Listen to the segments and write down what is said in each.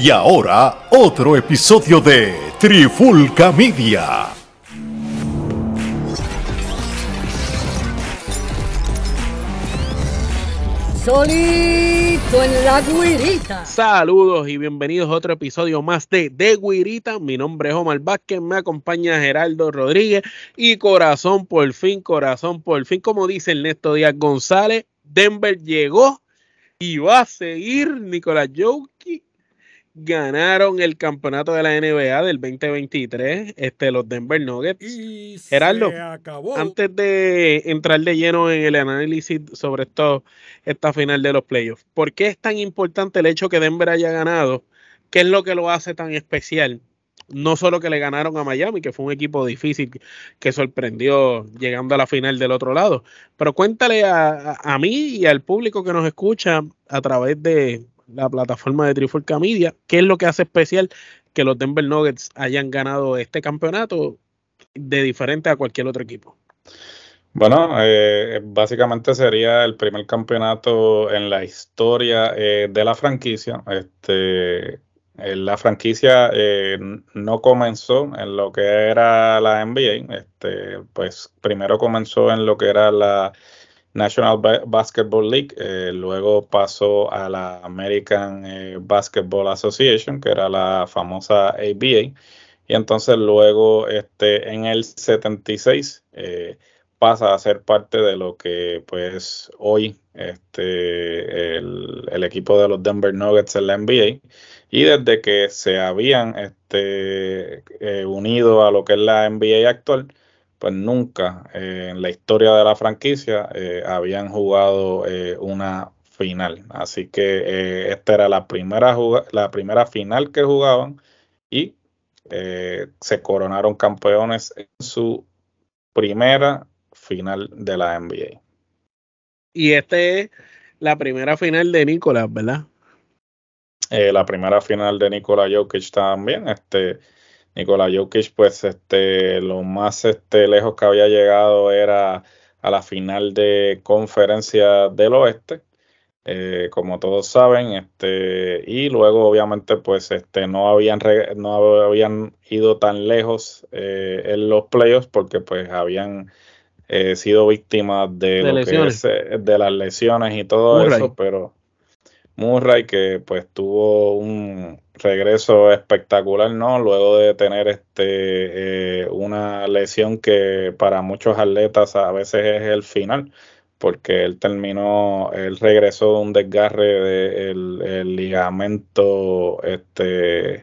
Y ahora, otro episodio de Trifulca Media. Solito en la Güirita. Saludos y bienvenidos a otro episodio más de D Güirita. Mi nombre es Omar Vázquez, me acompaña Gerardo Rodríguez y corazón por fin, como dice el Néstor Díaz González, Denver llegó y va a seguir. Nicolás Jokić ganaron el campeonato de la NBA del 2023, los Denver Nuggets. Y Gerardo, antes de entrar de lleno en el análisis sobre esta final de los playoffs, ¿por qué es tan importante el hecho que Denver haya ganado? ¿Qué es lo que lo hace tan especial? No solo que le ganaron a Miami, que fue un equipo difícil que sorprendió llegando a la final del otro lado, pero cuéntale a mí y al público que nos escucha a través de la plataforma de Trifulca Media, ¿qué es lo que hace especial que los Denver Nuggets hayan ganado este campeonato de diferente a cualquier otro equipo? Bueno, básicamente sería el primer campeonato en la historia de la franquicia. La franquicia no comenzó en lo que era la NBA, pues primero comenzó en lo que era la National Basketball League, luego pasó a la American Basketball Association, que era la famosa ABA, y entonces luego en el 76 pasa a ser parte de lo que pues hoy el equipo de los Denver Nuggets en la NBA, y desde que se habían unido a lo que es la NBA actual, pues nunca en la historia de la franquicia habían jugado una final. Así que esta era la primera final que jugaban y se coronaron campeones en su primera final de la NBA. Y esta es la primera final de Nicolás, ¿verdad? La primera final de Nicolás Jokić también. Nicolás Jokić, pues lo más lejos que había llegado era a la final de Conferencia del Oeste, como todos saben, y luego obviamente pues no habían ido tan lejos en los playoffs porque pues habían sido víctimas de las lesiones y todo eso, pero Murray, que pues tuvo un regreso espectacular, ¿no? Luego de tener una lesión que para muchos atletas a veces es el final, porque él regresó de un desgarre del ligamento, el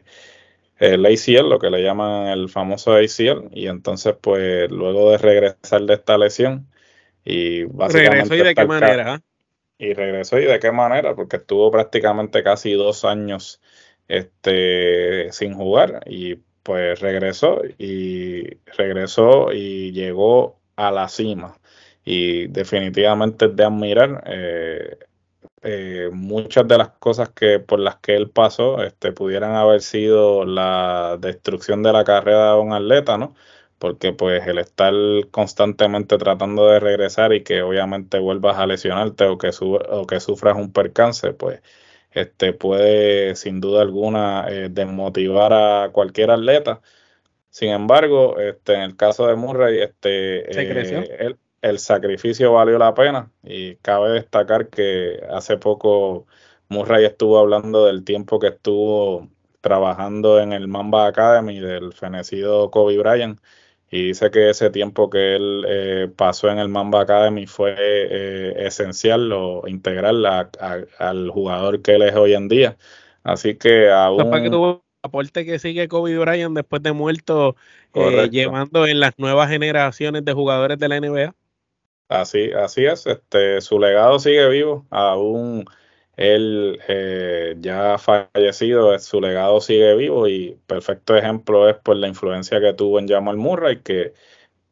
ACL, lo que le llaman el famoso ACL, y entonces pues luego de regresar de esta lesión y básicamente regresó, ¿y de qué manera? Porque estuvo prácticamente casi 2 años sin jugar, y pues regresó y llegó a la cima, y definitivamente es de admirar muchas de las cosas por las que él pasó pudieran haber sido la destrucción de la carrera de un atleta, ¿no? Porque pues el estar constantemente tratando de regresar y que obviamente vuelvas a lesionarte o que sufras un percance, pues puede sin duda alguna desmotivar a cualquier atleta. Sin embargo, en el caso de Murray, el sacrificio valió la pena, y cabe destacar que hace poco Murray estuvo hablando del tiempo que estuvo trabajando en el Mamba Academy del fenecido Kobe Bryant, y dice que ese tiempo que él pasó en el Mamba Academy fue esencial o integral al jugador que él es hoy en día. Así que aún... Para que tuvo aporte que sigue Kobe Bryant después de muerto, llevando en las nuevas generaciones de jugadores de la NBA. Así es, su legado sigue vivo, aún él ya fallecido, su legado sigue vivo, y perfecto ejemplo es pues la influencia que tuvo en Jamal Murray, que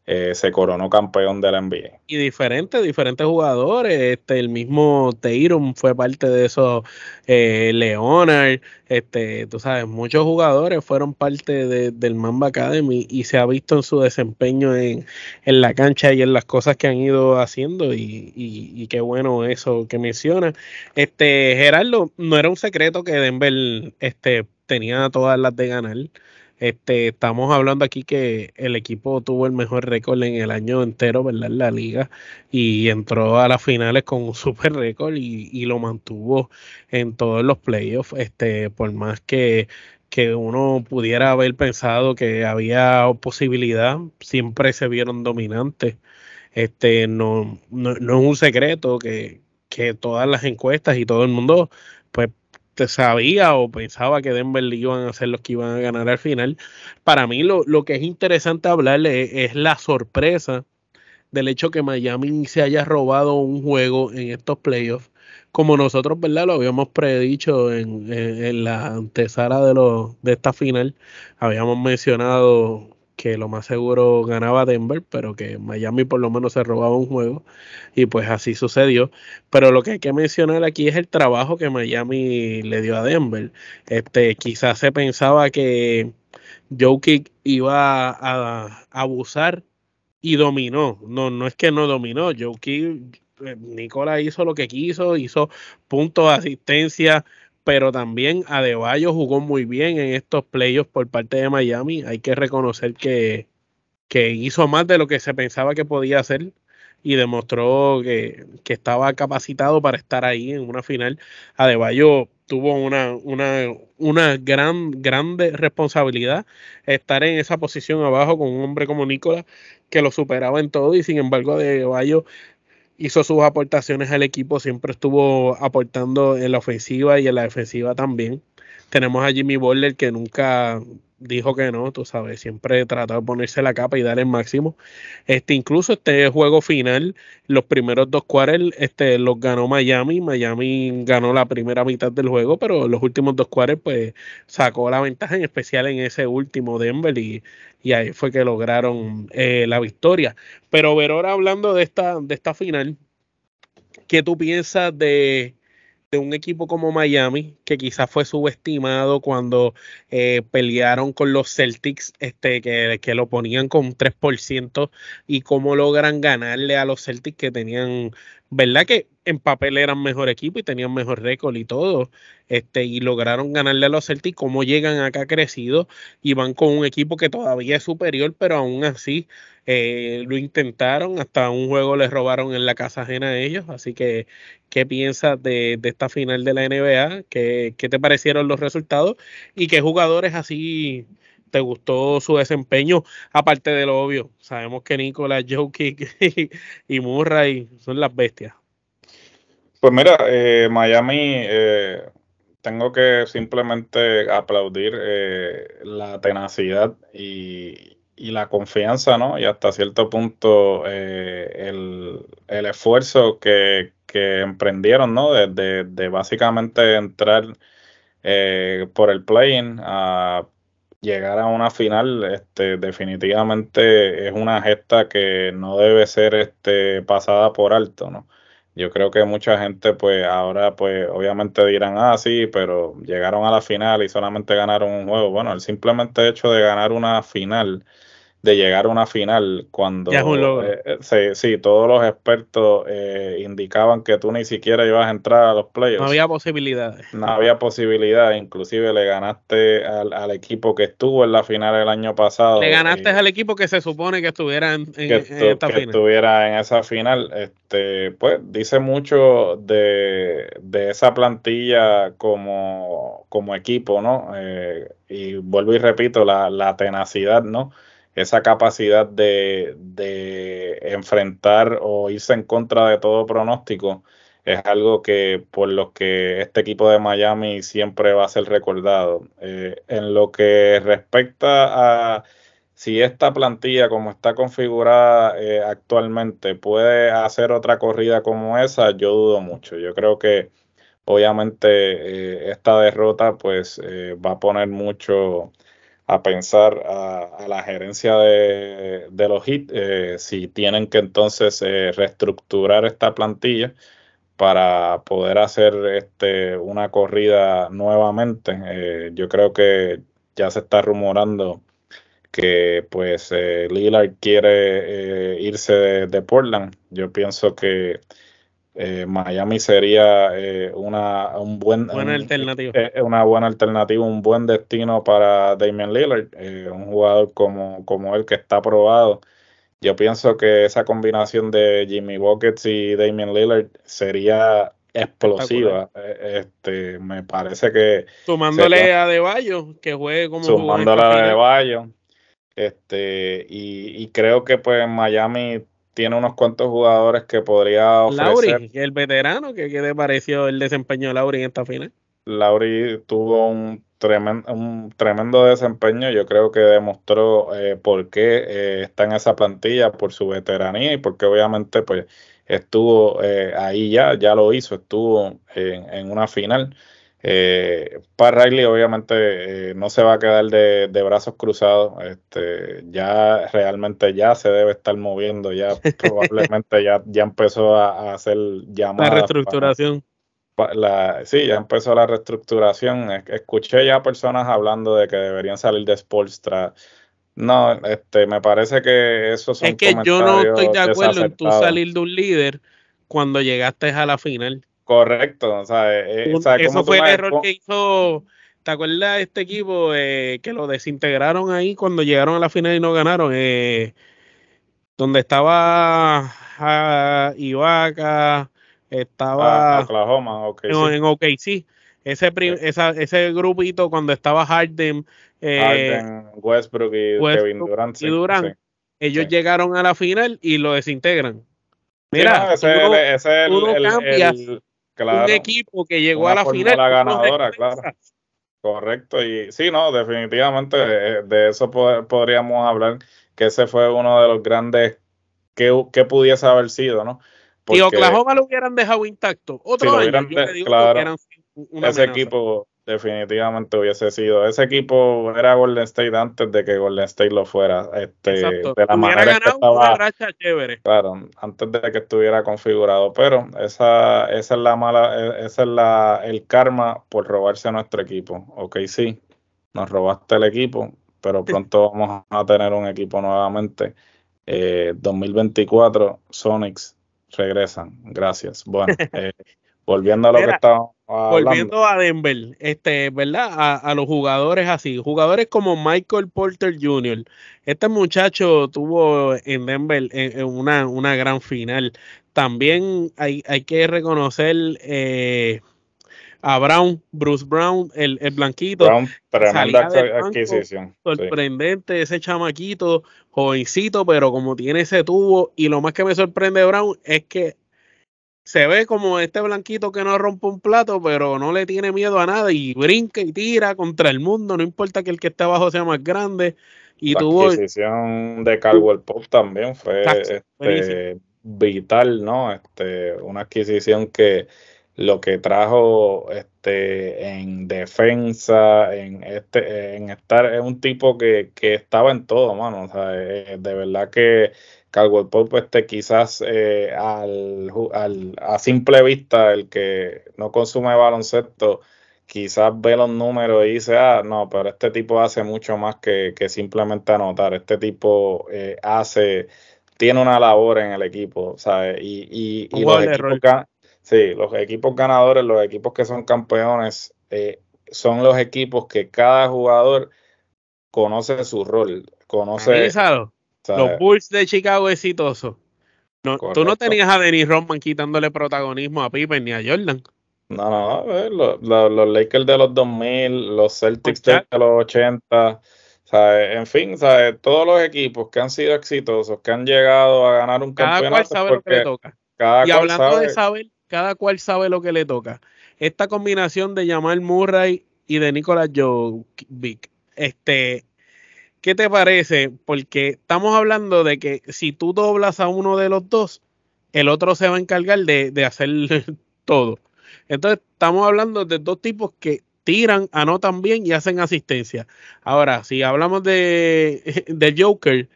se coronó campeón de la NBA. Y diferentes jugadores, el mismo Tatum fue parte de eso, Leonard, tú sabes, muchos jugadores fueron parte del Mamba Academy y se ha visto en su desempeño en la cancha y en las cosas que han ido haciendo, y qué bueno eso que mencionas. Gerardo, no era un secreto que Denver tenía todas las de ganar. Estamos hablando aquí que el equipo tuvo el mejor récord en el año entero, ¿verdad? En la liga, y entró a las finales con un super récord y lo mantuvo en todos los playoffs. Por más que uno pudiera haber pensado que había posibilidad, siempre se vieron dominantes. No es un secreto que todas las encuestas y todo el mundo pues sabía o pensaba que Denver iban a ser los que iban a ganar al final. Para mí lo que es interesante hablarle es la sorpresa del hecho que Miami se haya robado un juego en estos playoffs, como nosotros, ¿verdad?, lo habíamos predicho en la antesala de esta final. Habíamos mencionado que lo más seguro ganaba Denver, pero que Miami por lo menos se robaba un juego, y pues así sucedió. Pero lo que hay que mencionar aquí es el trabajo que Miami le dio a Denver. Quizás se pensaba que Jokić iba a abusar y dominó. No es que no dominó. Jokić, Nicolás hizo lo que quiso, hizo puntos, asistencia, pero también Adebayo jugó muy bien en estos playoffs por parte de Miami. Hay que reconocer que hizo más de lo que se pensaba que podía hacer y demostró que estaba capacitado para estar ahí en una final. Adebayo tuvo una grande responsabilidad, estar en esa posición abajo con un hombre como Nicolás, que lo superaba en todo, y sin embargo Adebayo hizo sus aportaciones al equipo, siempre estuvo aportando en la ofensiva y en la defensiva también. Tenemos a Jimmy Butler, que nunca dijo que no, tú sabes, siempre trató de ponerse la capa y dar el máximo. Incluso este juego final, los primeros dos quarters los ganó Miami. Miami ganó la primera mitad del juego, pero los últimos dos quarters pues sacó la ventaja, en especial en ese último Denver, y ahí fue que lograron la victoria. Pero ahora hablando de esta final, ¿qué tú piensas de un equipo como Miami, que quizás fue subestimado cuando pelearon con los Celtics, que lo ponían con 3%, y cómo logran ganarle a los Celtics, que tenían, verdad, que en papel eran mejor equipo y tenían mejor récord y todo, y lograron ganarle a los Celtics? Cómo llegan acá crecidos y van con un equipo que todavía es superior, pero aún así lo intentaron, hasta un juego les robaron en la casa ajena a ellos. Así que, ¿qué piensas de esta final de la NBA? ¿Qué te parecieron los resultados? ¿Y qué jugadores así te gustó su desempeño? Aparte de lo obvio, sabemos que Nicolás Jokić y Murray son las bestias. Pues mira, Miami, tengo que simplemente aplaudir la tenacidad y la confianza, ¿no? Y hasta cierto punto el esfuerzo que emprendieron, ¿no? De básicamente entrar por el play-in a llegar a una final. Definitivamente es una gesta que no debe ser pasada por alto, ¿no? Yo creo que mucha gente pues ahora pues obviamente dirán, sí, pero llegaron a la final y solamente ganaron un juego. Bueno, el simplemente hecho de ganar una final, de llegar a una final, cuando ya es un logro. Sí, todos los expertos indicaban que tú ni siquiera ibas a entrar a los playoffs. No había posibilidades. No había posibilidad. Inclusive le ganaste al equipo que estuvo en la final el año pasado. Le ganaste al equipo que se supone que estuviera en esta final. Estuviera en esa final. Pues dice mucho de esa plantilla como equipo, ¿no? Y vuelvo y repito, la tenacidad, ¿no? Esa capacidad de enfrentar o irse en contra de todo pronóstico es algo que por lo que este equipo de Miami siempre va a ser recordado. En lo que respecta a si esta plantilla como está configurada actualmente puede hacer otra corrida como esa, yo dudo mucho. Yo creo que obviamente esta derrota pues va a poner mucho a pensar a la gerencia de los Heat si tienen que entonces reestructurar esta plantilla para poder hacer una corrida nuevamente. Yo creo que ya se está rumorando que pues Lillard quiere irse de Portland. Yo pienso que Miami sería una buena alternativa, un buen destino para Damian Lillard, un jugador como él que está probado. Yo pienso que esa combinación de Jimmy Buckets y Damian Lillard sería explosiva. Me parece que sumándole a Adebayo, que juegue como sumándole a Adebayo, y creo que pues Miami tiene unos cuantos jugadores que podría ofrecer. Lauri, el veterano, ¿qué te pareció el desempeño de Lauri en esta final? Lauri tuvo un tremendo desempeño. Yo creo que demostró por qué está en esa plantilla, por su veteranía y porque obviamente pues estuvo ahí ya lo hizo, estuvo en una final. Pat Riley obviamente no se va a quedar de brazos cruzados, ya realmente ya se debe estar moviendo, ya probablemente ya empezó a hacer llamadas. La reestructuración. Ya empezó la reestructuración. Escuché ya personas hablando de que deberían salir de Spoelstra. No, me parece que esos son comentarios. Es que yo no estoy de acuerdo en tú salir de un líder cuando llegaste a la final. Correcto, eso fue el error que hizo, ¿te acuerdas de este equipo que lo desintegraron ahí cuando llegaron a la final y no ganaron? Donde estaba Ibaka, estaba Oklahoma, OKC. No, en OKC, ese grupito cuando estaba Harden, Westbrook y Kevin Durant. Sí. Ellos llegaron a la final y lo desintegran. Mira, no, ese es un equipo que llegó a la final. La ganadora, claro. Correcto. Y sí, no, definitivamente de eso podríamos hablar, que ese fue uno de los grandes que pudiese haber sido, ¿no? Porque, y Oklahoma lo hubieran dejado intacto. Equipo definitivamente hubiese sido. Ese equipo era Golden State antes de que Golden State lo fuera. De la manera que estaba, una racha chévere. Claro, antes de que estuviera configurado. Pero esa es la mala, el karma por robarse a nuestro equipo. Okay, sí, nos robaste el equipo, pero pronto vamos a tener un equipo nuevamente. 2024, Sonics regresan. Gracias. Bueno, volviendo a lo que estábamos hablando. Volviendo a Denver, ¿verdad? A los jugadores así, jugadores como Michael Porter Jr. Este muchacho tuvo en Denver en una gran final. También hay que reconocer a Bruce Brown, el blanquito. Brown, tremenda adquisición. Sorprendente, sí. Ese chamaquito, jovencito, pero como tiene ese tubo. Y lo más que me sorprende de Brown es que se ve como este blanquito que no rompe un plato, pero no le tiene miedo a nada y brinca y tira contra el mundo, no importa que el que está abajo sea más grande. Y la adquisición de Caldwell Pope también fue vital, ¿no? Una adquisición que lo que trajo en defensa, en estar, es un tipo que estaba en todo, mano. O sea, de verdad que Caldwell Pope, quizás a simple vista, el que no consume baloncesto, quizás ve los números y dice, no, pero este tipo hace mucho más que simplemente anotar. Este tipo tiene una labor en el equipo, ¿sabes? Y los equipos ganadores, los equipos que son campeones, son los equipos que cada jugador conoce su rol, conoce... ¿Sabes? Los Bulls de Chicago exitosos. No, tú no tenías a Dennis Rodman quitándole protagonismo a Pippen ni a Jordan. No, los Lakers de los 2000, los Celtics de los 80, ¿sabes? En fin, ¿sabes? Todos los equipos que han sido exitosos, que han llegado a ganar un campeonato. Cada cual sabe lo que le toca. Y hablando de saber, cada cual sabe lo que le toca. Esta combinación de Jamal Murray y de Nicolás Jokić, ¿qué te parece? Porque estamos hablando de que si tú doblas a uno de los dos, el otro se va a encargar de hacer todo. Entonces, estamos hablando de dos tipos que tiran, anotan bien y hacen asistencia. Ahora, si hablamos de Joker,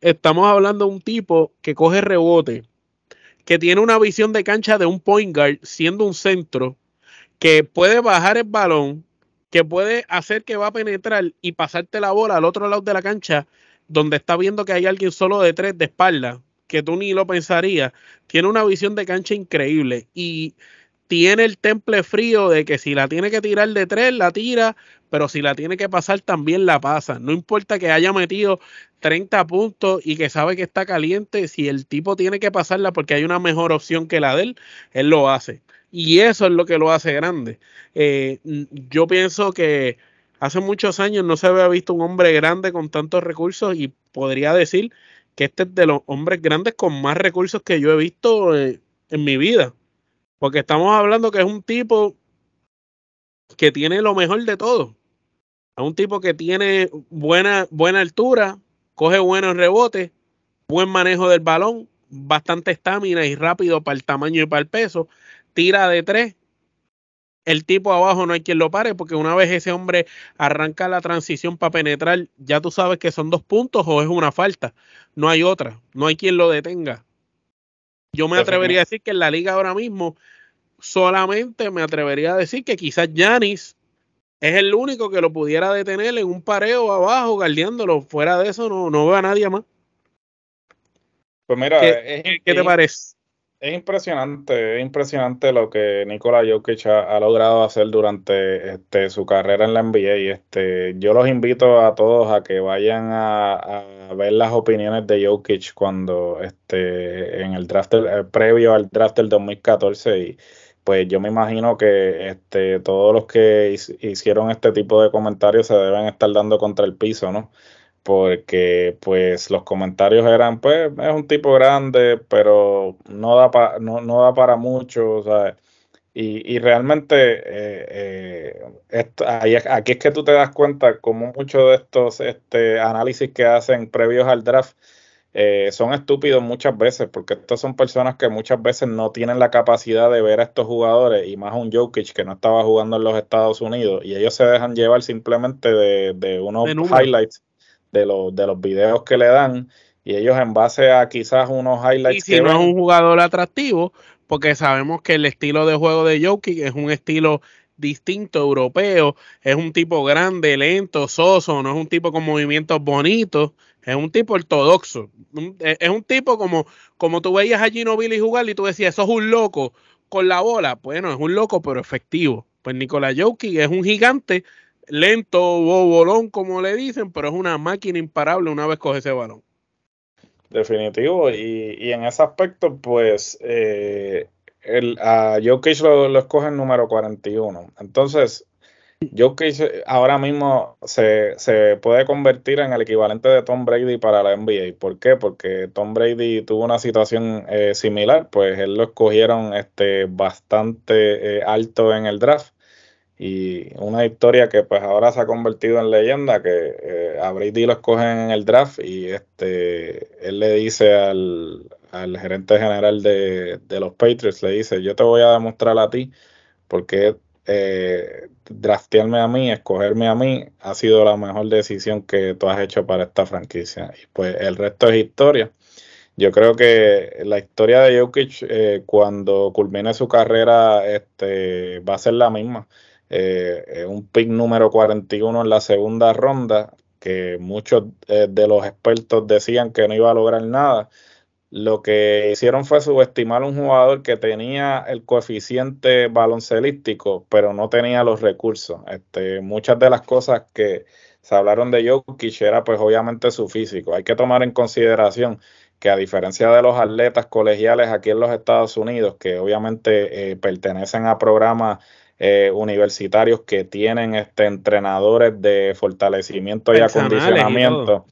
estamos hablando de un tipo que coge rebote, que tiene una visión de cancha de un point guard siendo un centro, que puede bajar el balón, que puede hacer que va a penetrar y pasarte la bola al otro lado de la cancha donde está viendo que hay alguien solo de tres de espalda, que tú ni lo pensarías. Tiene una visión de cancha increíble y tiene el temple frío de que si la tiene que tirar de tres, la tira, pero si la tiene que pasar, también la pasa. No importa que haya metido 30 puntos y que sabe que está caliente, si el tipo tiene que pasarla porque hay una mejor opción que la de él lo hace. Y eso es lo que lo hace grande. Yo pienso que hace muchos años no se había visto un hombre grande con tantos recursos y podría decir que este es de los hombres grandes con más recursos que yo he visto en mi vida. Porque estamos hablando que es un tipo que tiene lo mejor de todo. Es un tipo que tiene buena altura, coge buenos rebotes, buen manejo del balón, bastante estamina y rápido para el tamaño y para el peso. Tira de tres. El tipo abajo no hay quien lo pare, porque una vez ese hombre arranca la transición para penetrar, ya tú sabes que son 2 puntos o es una falta. No hay otra. No hay quien lo detenga. Yo me atrevería a decir que en la liga ahora mismo solamente me atrevería a decir que quizás Giannis es el único que lo pudiera detener en un pareo abajo, guardiándolo. Fuera de eso no veo a nadie más. Pues mira, ¿qué te parece? Es impresionante lo que Nicolás Jokić ha logrado hacer durante su carrera en la NBA. Y yo los invito a todos a que vayan a ver las opiniones de Jokić cuando en el draft, previo al draft del 2014. Y pues yo me imagino que todos los que hicieron este tipo de comentarios se deben estar dando contra el piso, ¿no? Porque pues los comentarios eran, pues es un tipo grande, pero no da para mucho, ¿sabes? Y realmente aquí es que tú te das cuenta como muchos de estos análisis que hacen previos al draft son escépticos muchas veces, porque estas son personas que muchas veces no tienen la capacidad de ver a estos jugadores, y más un Jokić que no estaba jugando en los Estados Unidos, y ellos se dejan llevar simplemente de unos highlights de los videos que le dan, y ellos en base a quizás unos highlights. Y si que no ven, es un jugador atractivo, porque sabemos que el estilo de juego de Jokić es un estilo distinto, europeo, es un tipo grande, lento, soso, no es un tipo con movimientos bonitos, es un tipo ortodoxo, es un tipo como tú veías a Gino Billy jugar y tú decías, eso es un loco con la bola. Bueno, es un loco pero efectivo. Pues Nicolás Jokić es un gigante lento, bobolón, como le dicen, pero es una máquina imparable una vez coge ese balón. Definitivo, y en ese aspecto, pues, a Jokić lo escoge el número 41. Entonces, Jokić ahora mismo se puede convertir en el equivalente de Tom Brady para la NBA. ¿Por qué? Porque Tom Brady tuvo una situación similar, pues él lo escogieron bastante alto en el draft. Y una historia que pues ahora se ha convertido en leyenda, que a Brady lo escogen en el draft y él le dice al gerente general de los Patriots, le dice, yo te voy a demostrar a ti porque draftearme a mí, escogerme a mí, ha sido la mejor decisión que tú has hecho para esta franquicia. Y pues el resto es historia. Yo creo que la historia de Jokić cuando culmine su carrera va a ser la misma. Un pick número 41 en la segunda ronda, que muchos de los expertos decían que no iba a lograr nada. Lo que hicieron fue subestimar a un jugador que tenía el coeficiente baloncelístico, pero no tenía los recursos. Muchas de las cosas que se hablaron de Jokić era pues obviamente su físico. Hay que tomar en consideración que a diferencia de los atletas colegiales aquí en los Estados Unidos, que obviamente pertenecen a programas universitarios que tienen entrenadores de fortalecimiento y acondicionamiento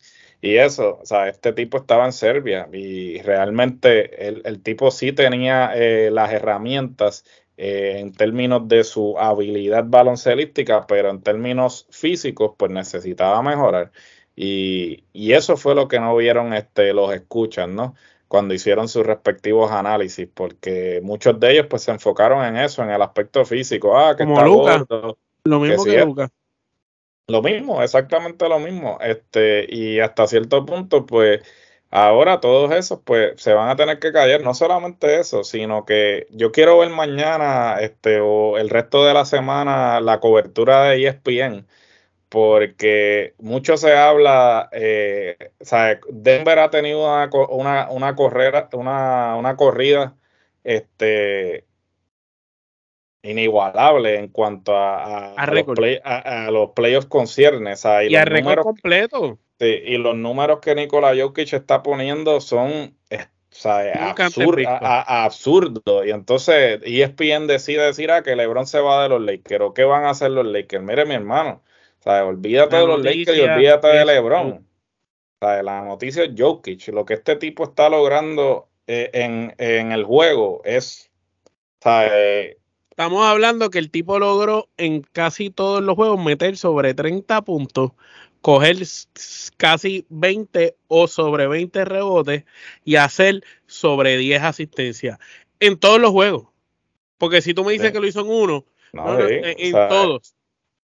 y eso, o sea, este tipo estaba en Serbia y realmente el tipo sí tenía las herramientas en términos de su habilidad baloncelística, pero en términos físicos pues necesitaba mejorar. Y eso fue lo que no vieron los escuchas, ¿no? Cuando hicieron sus respectivos análisis, porque muchos de ellos pues se enfocaron en eso, en el aspecto físico. Ah, que como está Luka gordo. Lo mismo que Luka. Lo mismo, exactamente lo mismo. Y hasta cierto punto, pues, ahora todos esos, pues, se van a tener que callar. No solamente eso, sino que yo quiero ver mañana, o el resto de la semana, la cobertura de ESPN, porque mucho se habla, ¿sabes? Denver ha tenido una corrida, inigualable en cuanto a los playoffs conciernes. O sea, y a récord completo. Sí, y los números que Nicolás Jokić está poniendo son absurdos. Y entonces ESPN decide decir que LeBron se va de los Lakers. ¿O qué van a hacer los Lakers? Mire, mi hermano, olvídate de los Lakers y olvídate de LeBron. La noticia es Jokić. Lo que este tipo está logrando en el juego es... Estamos hablando que el tipo logró en casi todos los juegos meter sobre 30 puntos, coger casi 20 o sobre 20 rebotes y hacer sobre 10 asistencias en todos los juegos. Porque si tú me dices que lo hizo en uno, todos.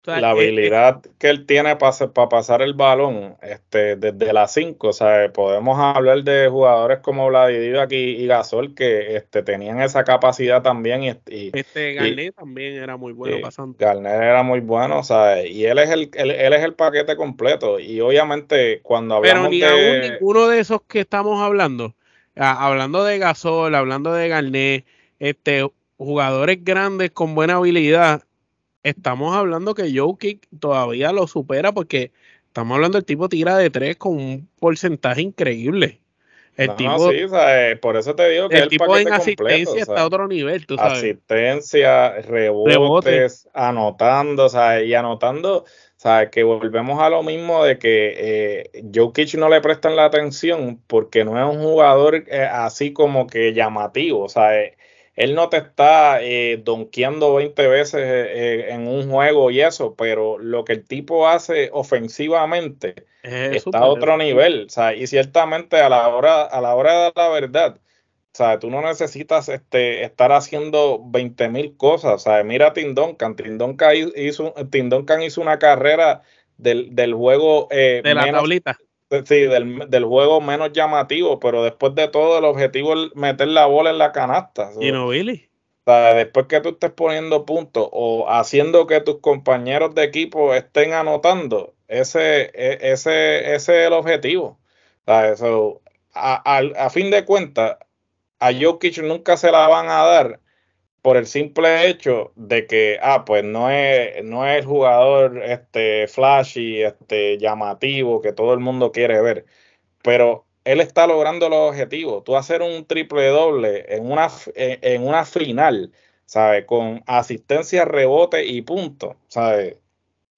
O sea, la habilidad que él tiene para pasar el balón desde las 5, podemos hablar de jugadores como Vladivac y Gasol que tenían esa capacidad también. Garnett también era muy bueno pasando. Garnett era muy bueno, y él es el paquete completo. Y obviamente cuando hablamos de... Pero ninguno de esos que estamos hablando, hablando de Gasol, hablando de Garnett, jugadores grandes con buena habilidad, estamos hablando que Jokić todavía lo supera porque estamos hablando del tipo tira de tres con un porcentaje increíble. Por eso te digo que el tipo en asistencia completo, está a otro nivel, tú sabes. Asistencia, rebotes, anotando, que volvemos a lo mismo de que Jokić no le prestan la atención porque no es un jugador así como que llamativo, Él no te está donkeando 20 veces en un juego y eso, pero lo que el tipo hace ofensivamente está a otro nivel. Y ciertamente a la hora de la verdad, tú no necesitas estar haciendo 20,000 cosas. Mira a Tim Duncan. Tim Duncan hizo una carrera del juego de la tablita. Sí, del juego menos llamativo, pero después de todo el objetivo es meter la bola en la canasta. ¿Sabes? Y no, Billy. Después que tú estés poniendo puntos o haciendo que tus compañeros de equipo estén anotando, ese es el objetivo. So, a fin de cuentas, a Jokić nunca se la van a dar por el simple hecho de que pues no es el jugador flashy, llamativo que todo el mundo quiere ver, pero él está logrando los objetivos. Tú hacer un triple doble en una final, con asistencia, rebote y punto,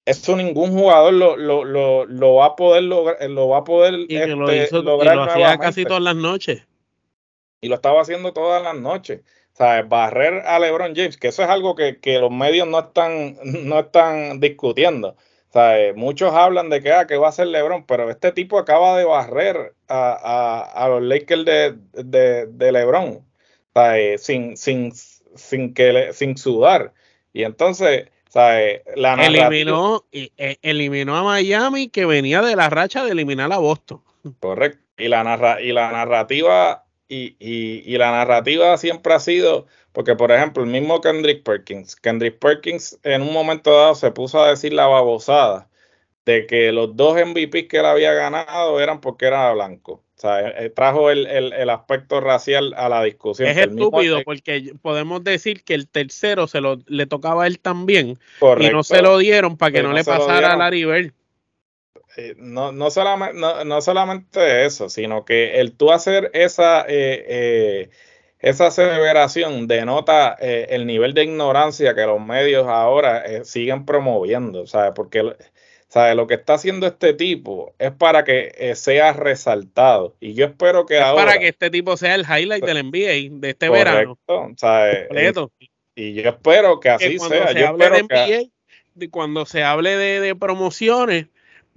eso ningún jugador lo va a poder lograr, y lo hizo, lograr y lo hacía casi todas las noches y lo estaba haciendo todas las noches. Barrer a LeBron James, que eso es algo que los medios no están discutiendo. Muchos hablan de que va a hacer LeBron, pero este tipo acaba de barrer a los Lakers de LeBron, sin sudar. Y entonces, la narrativa... eliminó a Miami, que venía de la racha de eliminar a Boston. Correcto. Y la narrativa siempre ha sido, porque por ejemplo el mismo Kendrick Perkins en un momento dado se puso a decir la babosada de que los dos MVPs que él había ganado eran porque era blanco. Trajo el aspecto racial a la discusión. Es estúpido, porque podemos decir que el tercero le tocaba a él también. Correcto. Y no se lo dieron para que no le pasara a Larry Bird. No solamente eso, sino que el tú hacer esa aseveración denota el nivel de ignorancia que los medios ahora siguen promoviendo, porque lo que está haciendo este tipo es para que sea resaltado, y yo espero que ahora... Para que este tipo sea el highlight del NBA de este verano. Correcto. Y yo espero que así sea. Yo espero de NBA, cuando se hable de promociones,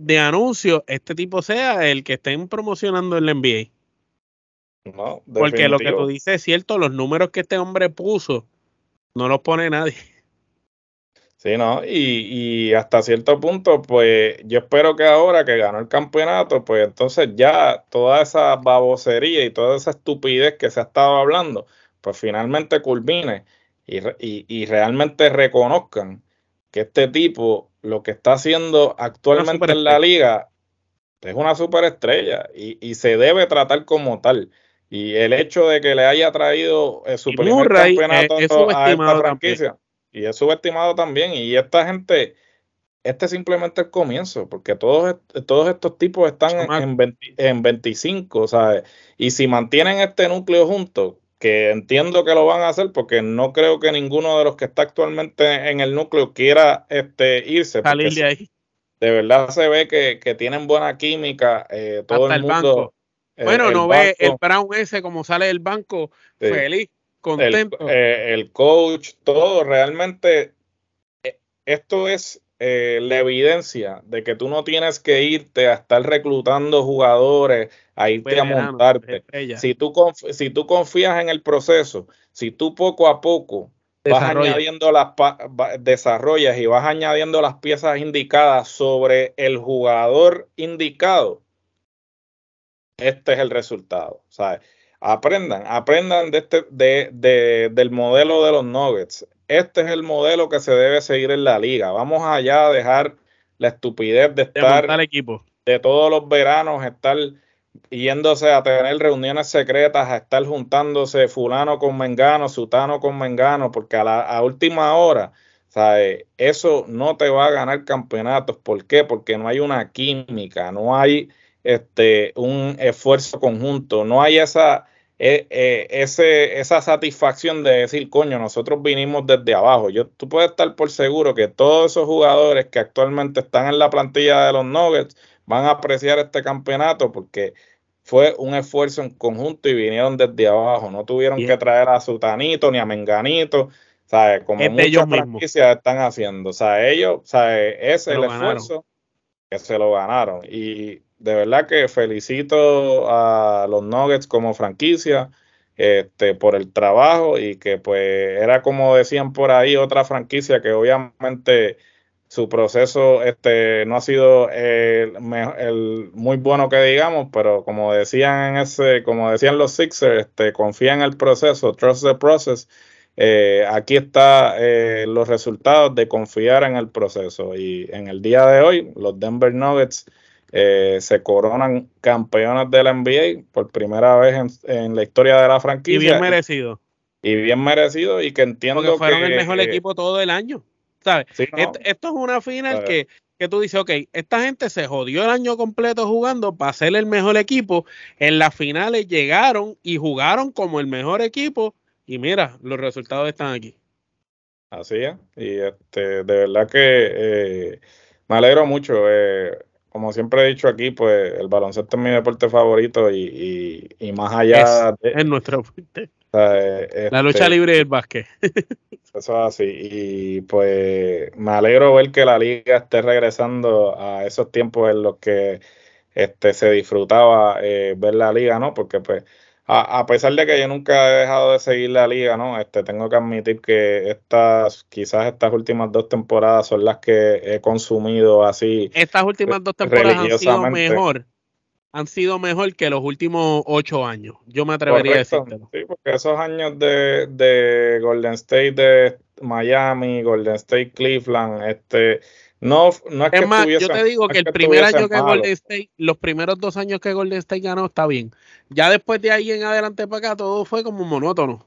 de anuncios, este tipo sea el que estén promocionando en la NBA. No, definitivo. Porque lo que tú dices es cierto, los números que este hombre puso no los pone nadie. Sí, ¿no? Y hasta cierto punto, pues yo espero que ahora que ganó el campeonato, pues entonces ya toda esa babosería y toda esa estupidez que se ha estado hablando, pues finalmente culmine y realmente reconozcan que este tipo, lo que está haciendo actualmente en la liga, es una superestrella y se debe tratar como tal. Y el hecho de que le haya traído su primer campeonato a esta franquicia. Y es subestimado también, y esta gente, este es simplemente el comienzo, porque todos estos tipos están en 25, ¿sabes? Y si mantienen este núcleo junto, que entiendo que lo van a hacer, porque no creo que ninguno de los que está actualmente en el núcleo quiera irse. Salir de ahí. De verdad se ve que tienen buena química, todo hasta el mundo. Banco. Bueno, no banco. Ve el Brown ese como sale del banco, sí. Feliz. El coach, todo realmente, esto es la evidencia de que tú no tienes que irte a estar reclutando jugadores, a irte a montarte. Si tú confías en el proceso, si tú poco a poco desarrollas y vas añadiendo las piezas indicadas sobre el jugador indicado, este es el resultado, ¿sabes? Aprendan del modelo de los Nuggets. Este es el modelo que se debe seguir en la liga. Vamos allá a dejar la estupidez de estar equipo. De todos los veranos, estar yéndose a tener reuniones secretas, a estar juntándose fulano con mengano, sutano con mengano, porque a última hora, ¿sabes? Eso no te va a ganar campeonatos. ¿Por qué? Porque no hay una química, no hay un esfuerzo conjunto, no hay esa satisfacción de decir, coño, nosotros vinimos desde abajo. Tú puedes estar por seguro que todos esos jugadores que actualmente están en la plantilla de los Nuggets van a apreciar este campeonato porque fue un esfuerzo en conjunto y vinieron desde abajo, no tuvieron que traer a Sutanito ni a Menganito, ¿sabes? Como muchas franquicias están haciendo, ¿sabes? Ellos, ¿sabes? Es el esfuerzo que se lo ganaron. Y de verdad que felicito a los Nuggets como franquicia por el trabajo y que pues era, como decían por ahí, otra franquicia que obviamente su proceso no ha sido el muy bueno que digamos, pero como decían los Sixers, confía en el proceso, trust the process. Aquí están los resultados de confiar en el proceso, y en el día de hoy los Denver Nuggets se coronan campeones de la NBA por primera vez en la historia de la franquicia. Y bien merecido, y que entiendo que fueron el mejor equipo todo el año, ¿sabes? Sí, no. Esto es una final que tú dices, ok, esta gente se jodió el año completo jugando para ser el mejor equipo. En las finales llegaron y jugaron como el mejor equipo, y mira, los resultados están aquí. Así es, y de verdad que me alegro mucho. Como siempre he dicho aquí, pues el baloncesto es mi deporte favorito y más allá es nuestro deporte. O sea, la lucha libre y el básquet. Eso es así. Y pues me alegro ver que la liga esté regresando a esos tiempos en los que se disfrutaba ver la liga, ¿no? Porque pues a pesar de que yo nunca he dejado de seguir la liga, ¿no? Tengo que admitir que quizás estas últimas dos temporadas son las que he consumido así. Estas últimas dos temporadas han sido mejor que los últimos 8 años. Yo me atrevería a decirlo. Sí, porque esos años de Golden State, de Miami, Golden State, Cleveland, no es que más, yo te digo que el primer año que Golden State, los primeros 2 años que Golden State ganó, está bien. Ya después de ahí en adelante para acá, todo fue como monótono.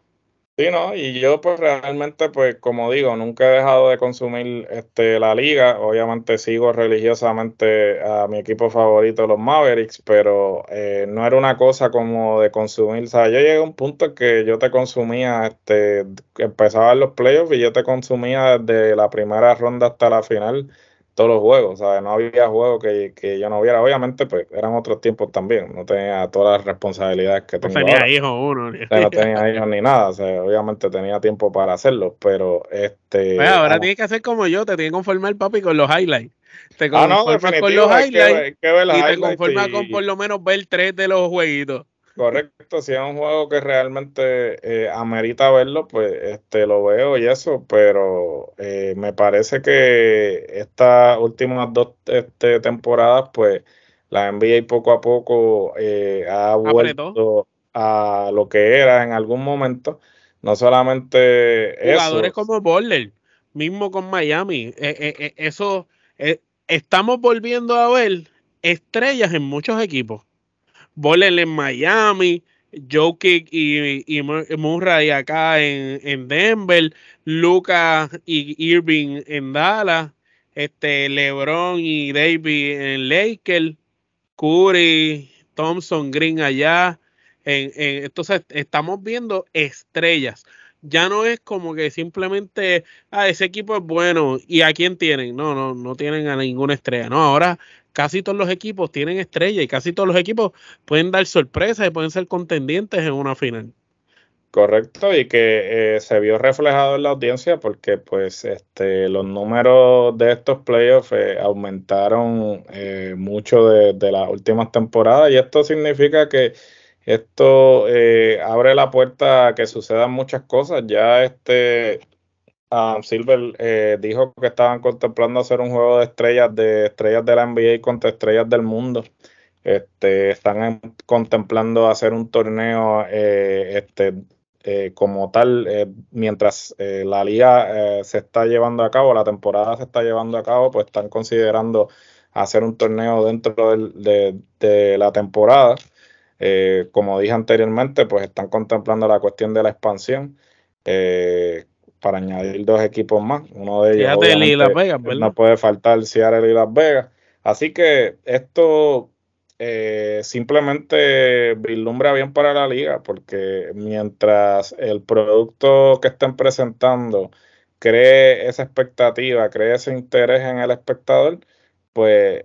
Sí, no, y yo pues realmente, pues como digo, nunca he dejado de consumir la liga. Obviamente sigo religiosamente a mi equipo favorito, los Mavericks, pero no era una cosa como de consumir. O sea, yo llegué a un punto que yo te consumía, empezaban los playoffs y yo te consumía desde la primera ronda hasta la final todos los juegos. O sea, no había juego que yo no viera. Obviamente, pues eran otros tiempos también. No tenía todas las responsabilidades que tengo. No tenía hijos uno. No tenía hijos ni nada. O sea, obviamente tenía tiempo para hacerlo, pero ahora tienes que hacer como yo. Te tienes que conformar, papi, con los highlights. Te conformas con los highlights, y te conformas con por lo menos ver 3 de los jueguitos. Correcto, si es un juego que realmente amerita verlo, pues lo veo y eso, pero me parece que estas últimas dos temporadas, pues la NBA poco a poco ha vuelto a lo que era en algún momento. No solamente jugadores eso, como Butler, mismo con Miami, eso estamos volviendo a ver estrellas en muchos equipos. Butler en Miami, Jokić y Murray acá en Denver, Luka y Irving en Dallas, LeBron y Davis en Lakers, Curry, Thompson, Green allá. Entonces estamos viendo estrellas. Ya no es como que simplemente ese equipo es bueno y ¿a quién tienen? No tienen a ninguna estrella. No, ahora casi todos los equipos tienen estrella y casi todos los equipos pueden dar sorpresas y pueden ser contendientes en una final. Correcto, y que se vio reflejado en la audiencia porque pues los números de estos playoffs aumentaron mucho de las últimas temporadas, y esto significa que esto abre la puerta a que sucedan muchas cosas. Ya Silver dijo que estaban contemplando hacer un juego de estrellas de la NBA contra estrellas del mundo. Están contemplando hacer un torneo como tal mientras la liga se está llevando a cabo, la temporada se está llevando a cabo, pues están considerando hacer un torneo dentro de la temporada. Como dije anteriormente, pues están contemplando la cuestión de la expansión para añadir dos equipos más. Uno de ellos y Las Vegas, no puede faltar, Seattle y Las Vegas. Así que esto simplemente vislumbra bien para la liga, porque mientras el producto que estén presentando cree esa expectativa, cree ese interés en el espectador, pues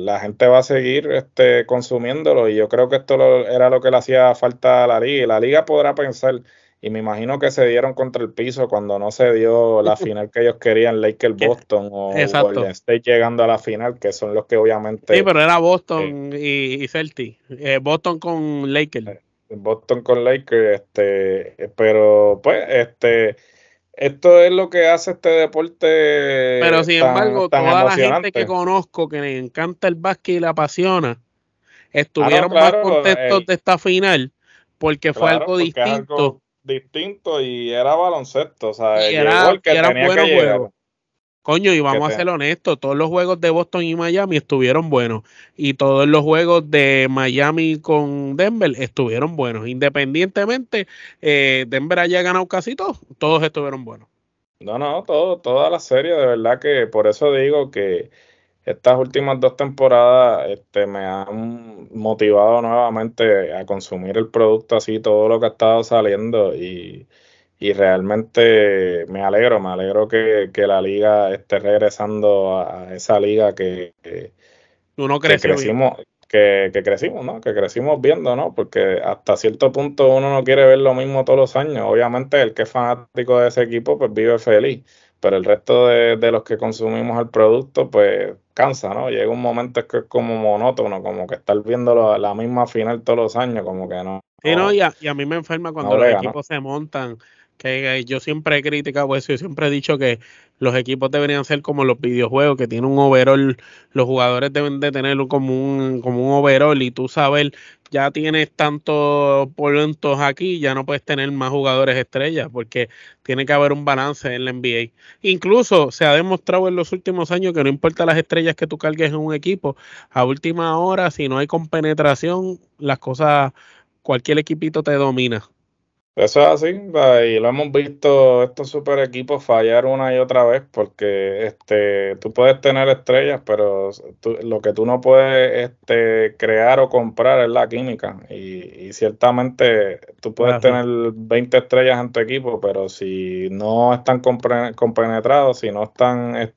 la gente va a seguir consumiéndolo, y yo creo que esto era lo que le hacía falta a la liga, y la liga podrá pensar, y me imagino que se dieron contra el piso cuando no se dio la final que ellos querían, Lakers-Boston o Golden State llegando a la final, que son los que obviamente... Sí, pero era Boston y Celtics, Boston con Lakers. Boston con Lakers, pero pues... Esto es lo que hace este deporte. Pero sin embargo, toda la gente que conozco que le encanta el básquet y le apasiona, estuvieron más contentos de esta final porque fue algo distinto. Algo distinto, y era baloncesto, o sea, y era buenos juegos. Coño, y vamos a ser honestos, todos los juegos de Boston y Miami estuvieron buenos, y todos los juegos de Miami con Denver estuvieron buenos, independientemente Denver haya ganado casi todos estuvieron buenos. Toda la serie, de verdad que por eso digo que estas últimas dos temporadas me han motivado nuevamente a consumir el producto, así todo lo que ha estado saliendo, y realmente me alegro que la liga esté regresando a esa liga que crecimos viendo, ¿no? Porque hasta cierto punto uno no quiere ver lo mismo todos los años. Obviamente el que es fanático de ese equipo pues vive feliz, pero el resto de los que consumimos el producto pues cansa, ¿no? Llega un momento que es como monótono, como que estar viendo la misma final todos los años, como que no. Sí, no, y a mí me enferma cuando los equipos se montan. Que yo siempre he criticado eso, yo siempre he dicho que los equipos deberían ser como los videojuegos, que tienen un overall, los jugadores deben de tener como un overall, y tú sabes, ya tienes tantos polentos aquí, ya no puedes tener más jugadores estrellas, porque tiene que haber un balance en la NBA. Incluso se ha demostrado en los últimos años que no importa las estrellas que tú cargues en un equipo, a última hora, si no hay compenetración, las cosas, cualquier equipito te domina. Eso es así, y lo hemos visto estos super equipos fallar una y otra vez, porque tú puedes tener estrellas, pero lo que tú no puedes crear o comprar es la química, y ciertamente tú puedes tener 20 estrellas en tu equipo, pero si no están compenetrados, si no están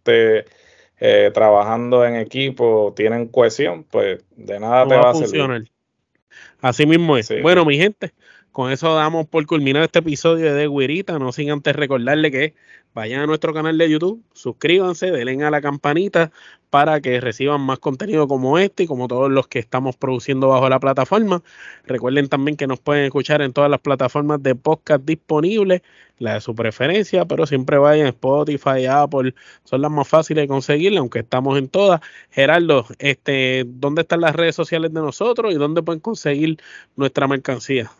trabajando en equipo, tienen cohesión, pues de nada te va a servir. Así mismo es. Sí. Bueno, mi gente, con eso damos por culminar este episodio de Güirita, no sin antes recordarle que vayan a nuestro canal de YouTube, suscríbanse, denle a la campanita para que reciban más contenido como este y como todos los que estamos produciendo bajo la plataforma. Recuerden también que nos pueden escuchar en todas las plataformas de podcast disponibles, la de su preferencia, pero siempre vayan a Spotify, Apple, son las más fáciles de conseguirle, aunque estamos en todas. Gerardo, ¿dónde están las redes sociales de nosotros y dónde pueden conseguir nuestra mercancía?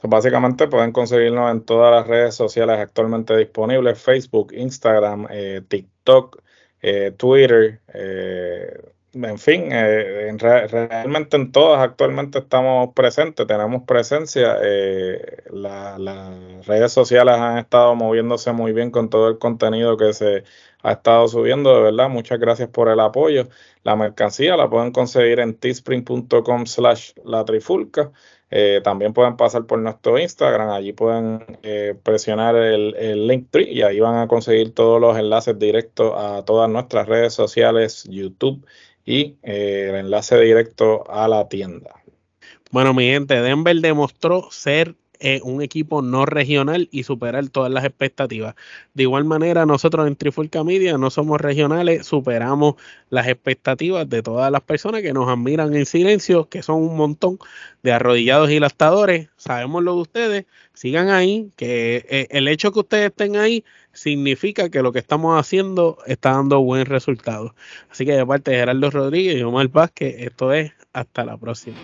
Pues básicamente pueden conseguirnos en todas las redes sociales actualmente disponibles, Facebook, Instagram, TikTok, Twitter, en fin, realmente en todas actualmente estamos presentes, tenemos presencia, las redes sociales han estado moviéndose muy bien con todo el contenido que se ha estado subiendo, de verdad, muchas gracias por el apoyo. La mercancía la pueden conseguir en teespring.com/latrifulca. También pueden pasar por nuestro Instagram, allí pueden presionar el Linktree y ahí van a conseguir todos los enlaces directos a todas nuestras redes sociales, YouTube y el enlace directo a la tienda. Bueno, mi gente, Denver demostró ser un equipo no regional y superar todas las expectativas. De igual manera, nosotros en Trifulca Media no somos regionales, superamos las expectativas de todas las personas que nos admiran en silencio, que son un montón de arrodillados y lastadores. Sabemos lo de ustedes, sigan ahí, que el hecho que ustedes estén ahí significa que lo que estamos haciendo está dando buen resultado. Así que de parte de Gerardo Rodríguez y Omar Vázquez, esto es hasta la próxima.